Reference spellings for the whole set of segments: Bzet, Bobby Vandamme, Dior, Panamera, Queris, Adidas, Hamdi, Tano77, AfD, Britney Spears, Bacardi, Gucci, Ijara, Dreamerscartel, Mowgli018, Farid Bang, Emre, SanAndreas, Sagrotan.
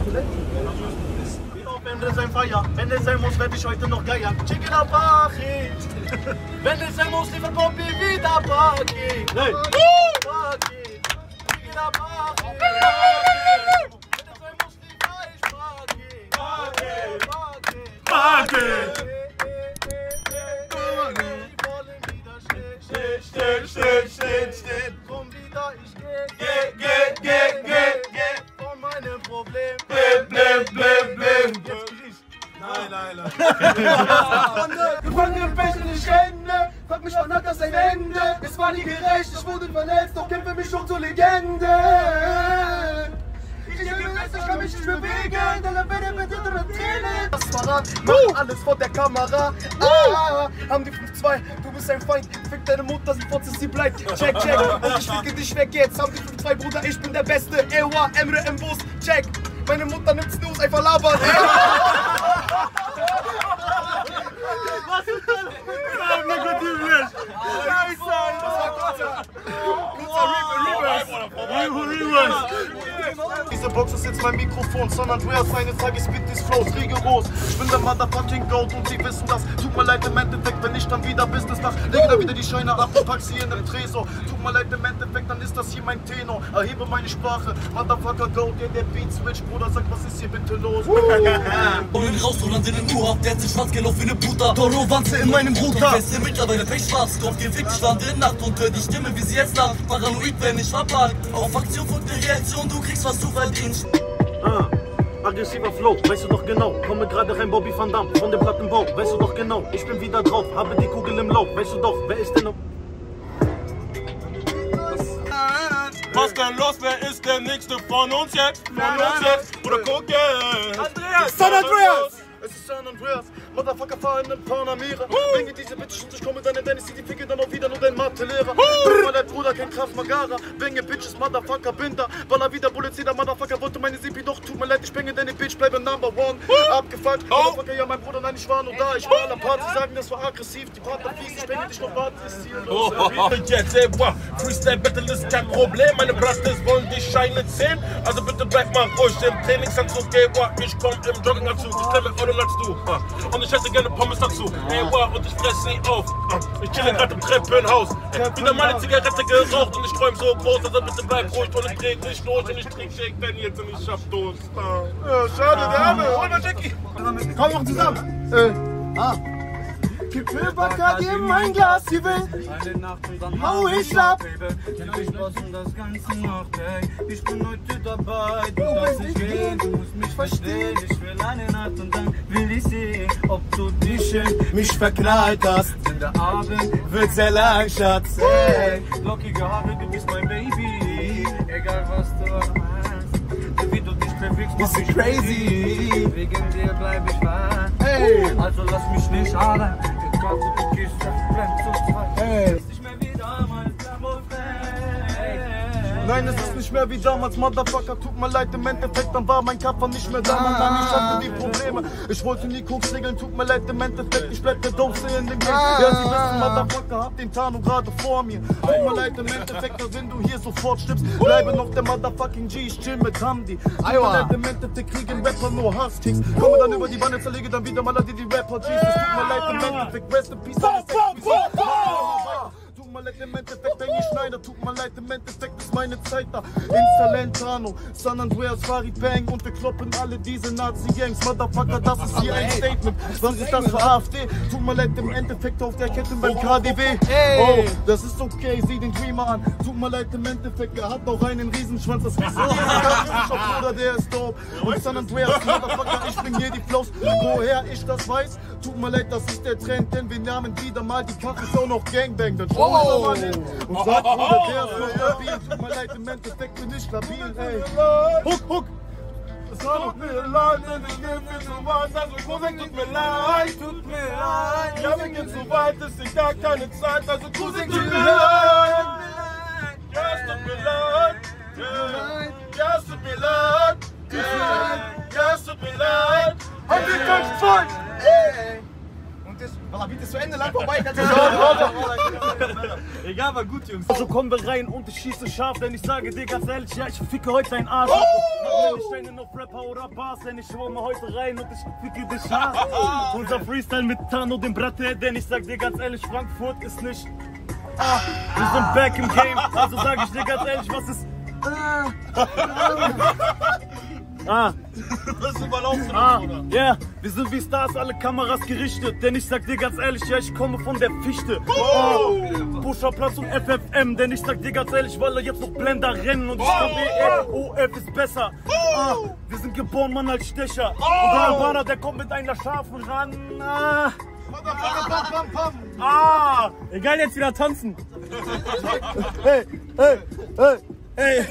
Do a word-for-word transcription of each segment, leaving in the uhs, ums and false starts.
Stress. Wie auf Emre sein Feier. Wenn es sein muss, werde ich heute noch geiern. Chicken Apache. Wenn es sein muss, lieber Bobby, wieder Apache. Nein. Chicken Apache. Wenn es sein muss, lieber ich Apache. Apache. Stehen, stehen, stehen, stehen. Komm wieder, ich geh. Geh, geh, geh, geh, geh. Von meinem Problem. Blim, blim, blim, blim. Jetzt Queris. Nein, nein, nein. Gefangene Fächer, ich kenne. Frag mich, wann hat das ein Ende? Es war nie gerecht, ich wurde verletzt. Doch kämpfe mich schon zur Legende. Ich bin gewiss, ich kann mich nicht bewegen. Denn dann werde mit anderen Tränen. Das Verrat, mach alles vor der Kamera. Ah, haben die fünf zwei. Du bist ein Feind, fick deine Mutter, sie fotzt, sie bleibt. Check, check, und ich ficke dich weg jetzt. Haben die fünf zwei, Bruder, ich bin der Beste. Ewa, Emre im Bus, check. Meine Mutter nimmt Snooze, einfach labern. Was ist das? Nein, negativ nicht. Scheiße, das war kurzer. Kurzer Reverse. Diese Box ist jetzt mein Mikrofon. SanAndreas, eines Tages wird dies Flows rigoros. Ich bin der Motherfucking Goat und sie wissen das. Tut mir leid im Endeffekt, wenn ich dann wieder Business mache. Leg da wieder die Scheine ab und pack sie in den Tresor. Tut mir leid im Endeffekt, dann ist das hier mein Tenor. Erhebe meine Sprache, Motherfucker Goat, der der Beat switch. Bruder, sag, was ist hier bitte los? Bullen raus und lande in den Urhaft, der hat sich schwarz gelaufen wie eine Puta. Toro Wanze in meinem Bruder. Feste mittlerweile pechschwarz, Kopf gefickt, stand in Nacht und hör die Stimme, wie sie jetzt lacht. Paranoid, wenn ich verpackt. Auf Aktion folgt eine Reaktion, du kriegst was zu verlieren. Ah, aggressiver Flow, weißt du doch genau. Komme gerade rein, Bobby Vandamme, von dem Plattenbau, weißt du doch genau. Ich bin wieder drauf, habe die Kugel im Lauf, weißt du doch, wer ist denn noch? Was denn los, wer ist der Nächste von uns jetzt? Von uns jetzt, Bruder, guck jetzt! Andreas! SanAndreas! Es ist SanAndreas, Motherfucker, fahr in den Panamera. Bringe diese Bitches und ich komme dann in Dennis, die Picke dann auch wieder nur dein Mathelehrer. Weil der Bruder kein Kraft Magara, Bringe Bitches, Motherfucker, Binder. Weil er wieder Bullets, jeder Motherfucker wollte meine Sipi, doch tut mir leid, ich bringe deine Bitch, bleibe Number One. Abgefuckt, Motherfucker, ja mein Bruder, nein, ich war nur da. Ich war an der Party, sagen, das war aggressiv, die Partner fließt, ich bringe dich noch, warte, ist hier los. Jetzt, ey, boah, Freestyle Battle ist kein Problem, meine Brastes wollen die Scheine zählen. Also bitte bleib mal ruhig im Trainingsanzug, ey, boah, ich komm im Jogginganzug, ich klemme Euro. Du. Und ich hätte gerne Pommes dazu. Ey, wow, und ich fress nie auf. Ich chille gerade im Treppenhaus. Wieder meine Zigarette geraucht und ich träum so groß. Also bitte bleib ruhig und ich dreh nicht durch. Und ich trink Shake Ben jetzt und ich hab Durst. Ja, schade, der Arme. Hol mal Jackie. Komm noch zusammen. Äh, ah. Gib mir Wodka, gib mein Glas, sie will. Eine Nacht und dann hau ich ab. Ich lassen das Ganze noch, ey. Ich bin heute dabei. Du darfst nicht gehen, du musst mich verstehen. Ich will eine Nacht und dann will ich sehen, ob du dich in mich verknallt hast. Denn der Abend wird sehr lang, Schatz. Ey, lockige Haare, du bist mein Baby. Egal was du machst, wie du dich bewegst, mach ich crazy. Wegen dir bleib ich wahr. Hey, also lass mich nicht allein. Hey. Nein, es ist nicht mehr wie damals, Motherfucker, tut mir leid, im Endeffekt, dann war mein Körper nicht mehr da, man, dann ich hatte die Probleme. Ich wollte nie Koks regeln, tut mir leid, im Endeffekt, ich bleib der Doofste in dem Game. Ja, sie wissen, Motherfucker, hab den Tano gerade vor mir. Tut mir leid, im Endeffekt, wenn du hier sofort stirbst, bleibe noch der Motherfucking G, ich chill mit Hamdi. Tut mir leid, im Endeffekt, kriegen Rapper nur Hasskicks. Komme dann über die Wanne, zerlege dann wieder mal die, die Rapper, Jesus, tut mir leid, im Endeffekt, rest in peace. Tut mir leid, im Endeffekt, wenn ich schneide, tut mir leid, im Endeffekt ist meine Zeit da. Insalent Tano, SanAndreas, Farid Bang und wir kloppen alle diese Nazi-Gangs. Motherfucker, das ist hier ein Statement. Was ist das für AfD? Tut mir leid, im Endeffekt auf der Kette beim K D W. Oh, das ist okay, sieh den Dreamer an. Tut mir leid, im Endeffekt, er hat auch einen Riesenschwanz. Das ist ein Riesenschwanz, Bruder, der ist dope. Und SanAndreas, Motherfucker, ich bring hier die Flows. Woher ich das weiß, tut mir leid, das ist der Trend, denn wir nahmen wieder mal die Kacke, ist auch noch Gangbang. Oh. Und sagt, Bruder, der ist noch stabil. Tut mir leid, im Endeffekt bin ich stabil, ey. Huck, huck! Es tut mir leid, denn ich geb mir so weit. Also Cousin, tut mir leid, tut mir leid. Ja, wir gehen so weit, es ist gar keine Zeit. Also Cousin, tut mir leid. Ja, es tut mir leid. Ja, es tut mir leid. Ja, es tut mir leid. Habt ihr keinen Zeit? Und das, Alter, bitte zu Ende, lang vorbei. Egal, war gut, Jungs. Also kommen wir rein und ich schieße scharf, denn ich sage dir ganz ehrlich, ja, ich ficke heute deinen Arsch. Oh! Mach meine Steine noch Rapper oder Bars, denn ich schwör mal heute rein und ich ficke dich scharf. Unser Freestyle mit Tano, dem Bratte, denn ich sag dir ganz ehrlich, Frankfurt ist nicht... Ah, wir sind back im Game, also sag ich dir ganz ehrlich, was ist... Ah, das ist überlaufen, ah, oder? Ja, yeah. Wir sind wie Stars, alle Kameras gerichtet. Denn ich sag dir ganz ehrlich, ja, ich komme von der Fichte. Oh. Oh. Pusherplatz und F F M. Denn ich sag dir ganz ehrlich, weil jetzt noch Blender rennen. Und ich oh. glaube, O F ist besser. Oh. Ah, wir sind geboren, Mann, als Stecher. Oh. Und der Albaner, der kommt mit einer scharfen ran. Ah. Ah. Egal, jetzt wieder tanzen. Hey, hey, hey. Hey.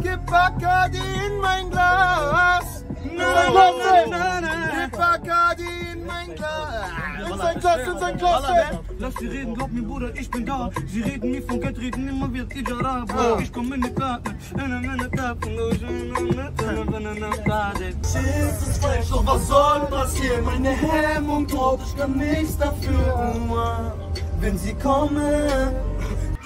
Gib Bacardi in mein Glas. Gib Bacardi in mein Glas. In sein Glas, in sein Glas. Lass sie reden, glaub mir, Bruder, ich bin da. Sie reden mir von Geld, reden immer wieder Ijara. Ich komm in die Karte. Doch was soll passieren? Meine Hemmung droht, ich kann nichts dafür. Wenn sie kommen.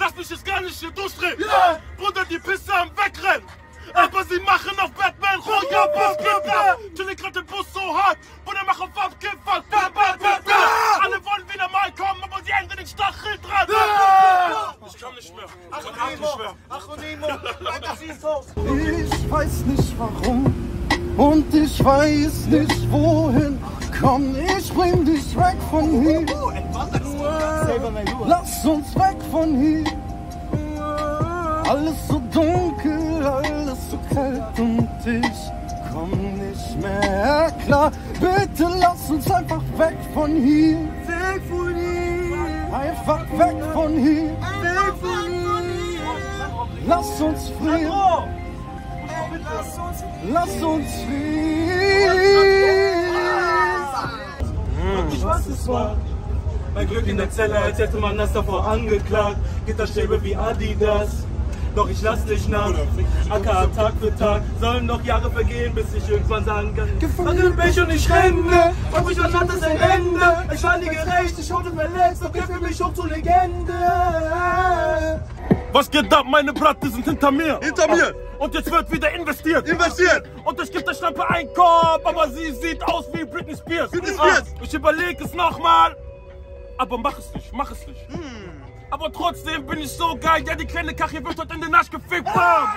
Lass mich jetzt gar nicht hier durchdrehen, yeah. Bruder, die Pisse am Wegrennen. Aber sie machen auf Batman, Roger, Basketball. Chillig grad den Bus so hart, Bruder, mach auf Abkiffern. Alle wollen wieder mal kommen, aber sie enden den Stachel dran. Ich kann nicht mehr, ich kann nicht mehr. Ach und Nemo, ich weiß nicht warum und ich weiß nicht wohin. Komm, ich bring dich weg von hier. Lass uns weg von hier. Alles so dunkel, alles so kalt und ich komm nicht mehr klar. Bitte lass uns einfach weg von hier. Weg von hier. Einfach weg von hier. Weg von hier. Lass uns frieren. Lass uns frieren. Ich weiß es war. Mein Glück in der Zelle, als hätte man das davor angeklagt. Gitterstäbe wie Adidas, doch ich lass dich nach. A K A Tag für Tag, sollen noch Jahre vergehen, bis ich irgendwann sagen kann: Gefangen bin ich und ich renne, doch mich was hat das ein Ende. Ich war nie gerecht, ich wurde verletzt, doch kämpfe mich hoch zur Legende. Was geht ab, meine Bratte sind hinter mir. Hinter mir. Und jetzt wird wieder investiert. Investiert. Und ich geb der Schlampe einen Korb, aber sie sieht aus wie Britney Spears. Britney Spears. Ich überleg es nochmal. Aber mach es nicht, mach es nicht. Mm. Aber trotzdem bin ich so geil. Ja, die kleine Kachel wird heute in den Arsch gefickt. Ah!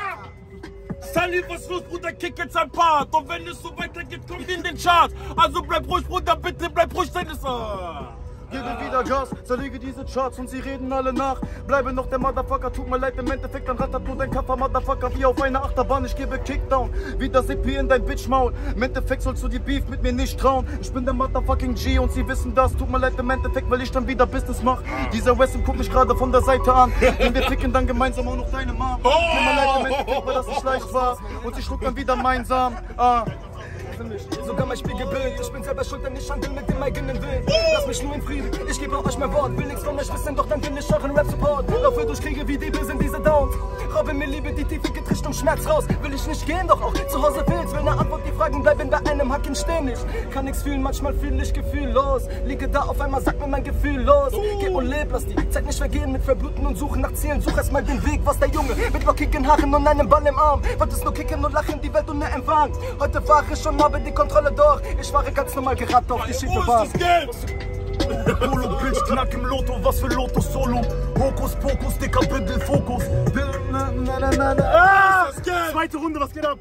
Sunny, was los, Bruder? Kick jetzt ein Part. Und wenn es so weitergeht, kommt in den Chart. Also bleib ruhig, Bruder, bitte bleib ruhig, denn es... Ah. Gebe wieder Gas, zerlege diese Charts und sie reden alle nach. Bleibe noch der Motherfucker, tut mir leid, im Endeffekt dann rattert nur dein Kappa, Motherfucker, wie auf einer Achterbahn, ich gebe Kickdown, wie das E P in dein Bitchmaul. Im Endeffekt sollst du die Beef mit mir nicht trauen. Ich bin der Motherfucking G und sie wissen das, tut mir leid, im Endeffekt, weil ich dann wieder Business mach. Dieser Wesson guckt mich gerade von der Seite an, denn wir ficken dann gemeinsam auch noch deine Mom. Tut mir leid, im Endeffekt, weil das nicht leicht war und sie schluckt dann wieder mein Samen. Ah. Sogar mein Spiegelbild, ich bin selber schuld, denn ich handel mit dem eigenen Willen. Lass mich nur in Frieden, ich gebe euch mein Wort. Will nichts von euch wissen, doch dann bin ich euren Rap-Support. Laufe durch Kriege wie Diebe sind diese Downs. Raube mir Liebe, die Tiefe geht Richtung Schmerz raus. Will ich nicht gehen, doch auch zu Hause fehlt's. Will eine Antwort, die Fragen bleiben bei einem Hacken stehen. Ich kann nichts fühlen, manchmal fühl ich gefühllos. Liege da, auf einmal sagt mir mein Gefühl los. Geh und leb, lass die Zeit nicht vergehen mit Verbluten und Suchen nach Zielen. Such erstmal den Weg, was der Junge mit lockigen Haaren und einem Ball im Arm. Wolltest nur kicken und lachen, die Welt ohne Empfang. Heute wach ich schon habe die Kontrolle doch. Ich fahre ganz normal gerade auf die schiefe Bahn. Polo, Pilz, Knack im Lotto, was für Lotto, Solo. Hokus, Pokus, dicker Pindel, Fokus. Ah, zweite Runde, was geht ab?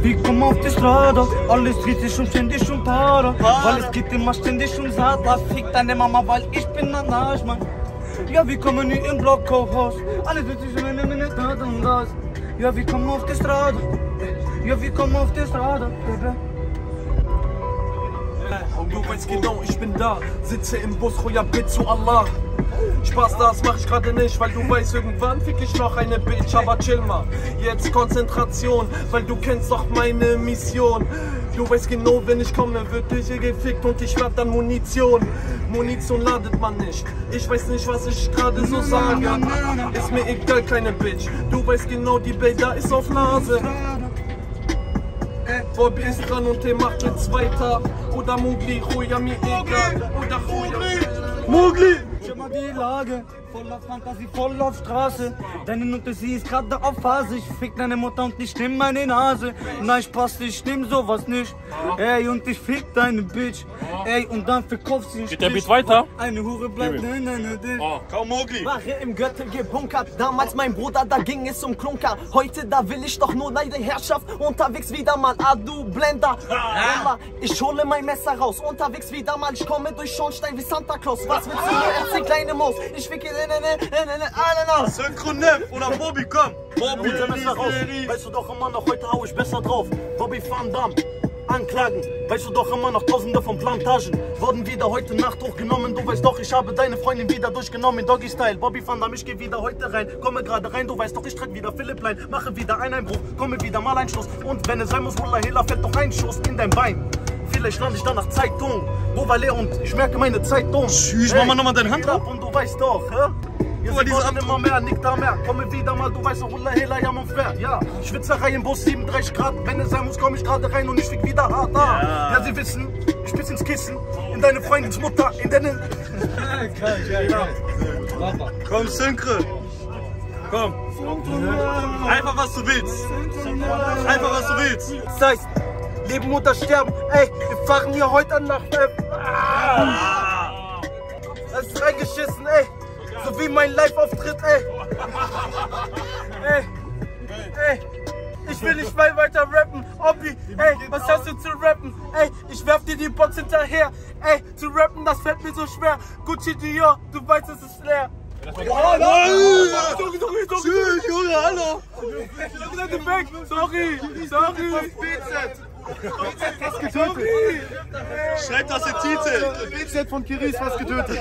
Wir kommen auf die Straße, alles kritisch und ständig und teuer. Weil es geht immer ständig und satt. Fick deine Mama, weil ich bin ein Arschmann. Ja, wir kommen nie im Blockhaus. Alles kritisch und eine Minute und das. Ja, wir kommen auf die Straße. Ja, wir kommen auf der Straße, Baby. Und du weißt genau, ich bin da. Sitze im Bus, Choya, bitte zu Allah. Spaß, das mach ich gerade nicht, weil du weißt, irgendwann fick ich noch eine Bitch. Aber chill mal, jetzt Konzentration, weil du kennst doch meine Mission. Du weißt genau, wenn ich komme, wird dich hier gefickt und ich werd dann Munition. Munition ladet man nicht. Ich weiß nicht, was ich gerade so sage. Ist mir egal, kleine Bitch. Du weißt genau, die Bilder ist auf Nase. Bobby ist dran und der macht jetzt weiter. Oder Mowgli, Choya, mir egal. Oder Choya, Mowgli! die Lage, voll auf Fantasie, voll auf Straße. Deine Nutte, sie ist gerade auf Phase. Ich fick deine Mutter und ich nehm meine Nase. Nein, Spaß, ich nehm sowas nicht. Ey, und ich fick deine Bitch. Ey, und dann verkaufst sie einen Strich. Geht der Beat weiter? Eine Hure bleibt, nein, nein, nein, nein. Oh, kaum Mowgli. Wache im Gürtel gebunkert. Damals mein Bruder, da ging es um Klunker. Heute, da will ich doch nur deine Herrschaft. Unterwegs wieder mal, ah du Blender. Ah. Ich hole mein Messer raus. Unterwegs wieder mal, ich komme durch Schornstein wie Santa Claus. Was willst du mir erzählen, kleine Maus? Ich wicke, ne, ne, ne, ne, ne, ne, ne. Synchroneff oder Bobby, komm. Bobby, hol dein Messer raus. Weißt du doch immer noch, heute hau ich besser drauf. Bobby Vandamme. Anklagen, weißt du doch immer noch, tausende von Plantagen wurden wieder heute Nacht hochgenommen. Du weißt doch, ich habe deine Freundin wieder durchgenommen, Doggy-Style. Bobby Vandamme, ich geh wieder heute rein, komme gerade rein. Du weißt doch, ich tritt wieder Philipplein, mache wieder einen Einbruch, komme wieder mal ein Schuss. Und wenn es sein muss, Wallah Hela, fällt doch ein Schuss in dein Bein. Vielleicht lande ich danach Zeitung, Bovale, und ich merke meine Zeitung. Tschüss, hey, mach mal nochmal deine Hand ab. Und du weißt doch, hä? Guck mal, diese immer mehr, nicht da mehr. Komme wieder mal, du weißt doch, Wallah Hela, ja, man fährt. Ja, Schwitzerei im Bus, siebenunddreißig Grad. Wenn es sein muss, komme ich gerade rein und ich fick wieder hart. Ja. ja, sie wissen, ich piss ins Kissen. In deine Freundins Mutter, in deine. Krank, ja, ja. Komm, Synchro. Komm. Einfach was du willst. Einfach was du willst. Das heißt, Leben oder Sterben. Ey, wir fahren hier heute Nacht. Das ist reingeschissen, ey. So wie mein Live-Auftritt, ey. Ey, ey, ich will nicht mal weiter rappen. Obi, ey, was hast du zu rappen? Ey, ich werf dir die Box hinterher. Ey, zu rappen, das fällt mir so schwer. Gucci Dior, du weißt, es ist leer. Tschüss, Junge, hallo. Sorry, sorry. B Z fast getötet. Schreibt aus dem Titel. B Z von Queris fast getötet.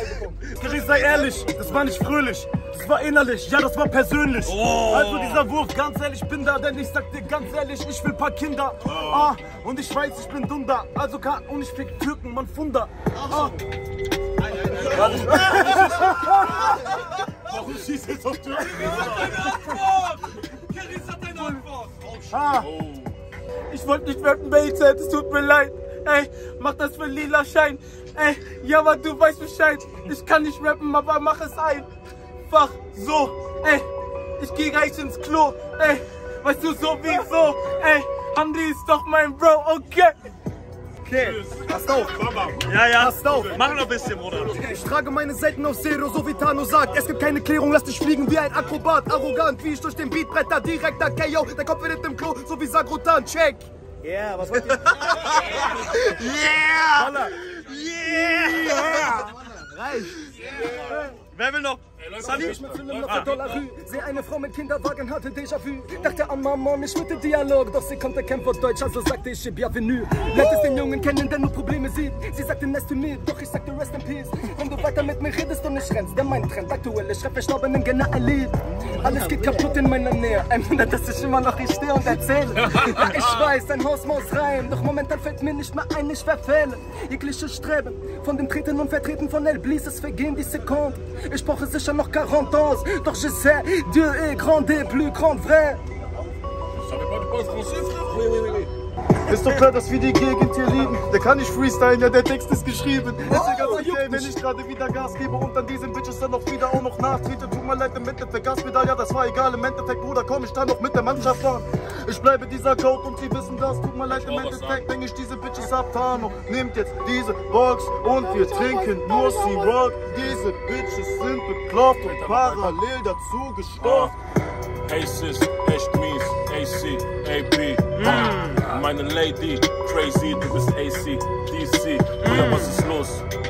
Queris, sei ehrlich, das war nicht fröhlich. Das war innerlich, ja, das war persönlich. Oh. Also dieser Wurf, ganz ehrlich, ich bin da, denn ich sag dir ganz ehrlich, ich will ein paar Kinder. Oh. Ah, und ich weiß, ich bin dunder. Also kann und ich fick Türken, man Funder. Ah. Warum schießt jetzt auf Türken? Queris hat deine Antwort. Queris hat deine Antwort. Ich wollte nicht rappen, B Z, es tut mir leid. Ey, mach das für lila Schein. Ey, ja, aber du weißt Bescheid. Ich kann nicht rappen, aber mach es einfach so. Ey, ich geh gleich ins Klo. Ey, weißt du, so wie so. Ey, Hamdi ist doch mein Bro, okay? Okay, passt auf. Ja, ja, passt auf. Mach noch ein bisschen, Bruder. Ich trage meine Seiten auf Zero, so wie Tano sagt. Es gibt keine Klärung, lass dich fliegen wie ein Akrobat. Arrogant, wie ich durch den Beat bretter, direkt da K O. Der Kopf wird im Klo, so wie Sagrotan. Check. Yeah, was wollt ihr? Yeah! Yeah! Yeah! Reich! Yeah. Wer will noch? Sunny? Ich mit Filmen auf der Dollarrue. Seh eine Frau mit Kinderwagen, hatte Déjà-vu. Dachte an Mama, ich mit dem Dialog. Doch sie konnte kein Wort Deutsch, also sagte ich ihr Bienvenue. Lädt es den Jungen kennen, der nur Probleme sieht. Sie sagte nice to me, doch ich sagte rest in peace. Wenn du weiter mit mir redest und nicht rennst, der mein Trend aktuell, ich schreib verstorben im Gena erlebt. Alles geht kaputt in meiner Nähe. Ein Wunder, dass ich immer noch hier stehe und erzähle. Ja, ich weiß, ein Haus muss rein. Doch momentan fällt mir nicht mehr ein, ich verfehle jegliche Streben. Von dem Treten und Vertreten von El Bliss, es vergehen die Sekunden. Ich brauche sicher noch quarante ans, donc je sais, Dieu est grand et plus grand vrai. Ist doch klar, dass wir die Gegend hier lieben. Der kann nicht freestylen, ja, der Text ist geschrieben. Oh, ist ja ganz okay, wenn ich gerade wieder Gas gebe und dann diesen Bitches dann noch wieder auch noch nachtrete. Tut mir leid, im Endeffekt Gaspedal, ja, das war egal. Im Endeffekt, Bruder, komm ich da noch mit der Mannschaft an. Ich bleibe dieser Code und sie wissen das. Tut mir leid, im Endeffekt denke ich diese Bitches ab. Tano nimmt jetzt diese Box und wir trinken nur C-Rock. Diese Bitches sind beklopft und parallel dazu gestorft. Hey Sis, echt mies, A C, A B. Mm. Meine Lady, crazy, du bist A C, D C. Oder mm. was ist los?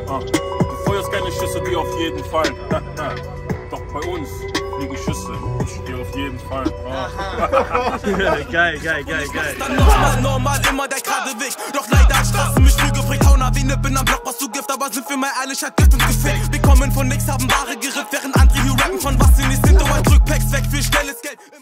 Ah. Du feuerst keine Schüsse, die auf jeden Fall. Doch bei uns liegen Schüsse, die auf jeden Fall. Ah. Geil, geil, geil, geil. Dann noch normal, immer der gerade Weg. Doch leider hat Straßen mich früh geprägt. Hauner wie ne, bin am Block, was du Gift, aber sind für mein ehrlich, hat Gift und Gefecht. Wir kommen von nix, haben Ware gerippt, während andere hier rappen, von was sie nicht sind. Drückpacks weg, für schnelles Geld.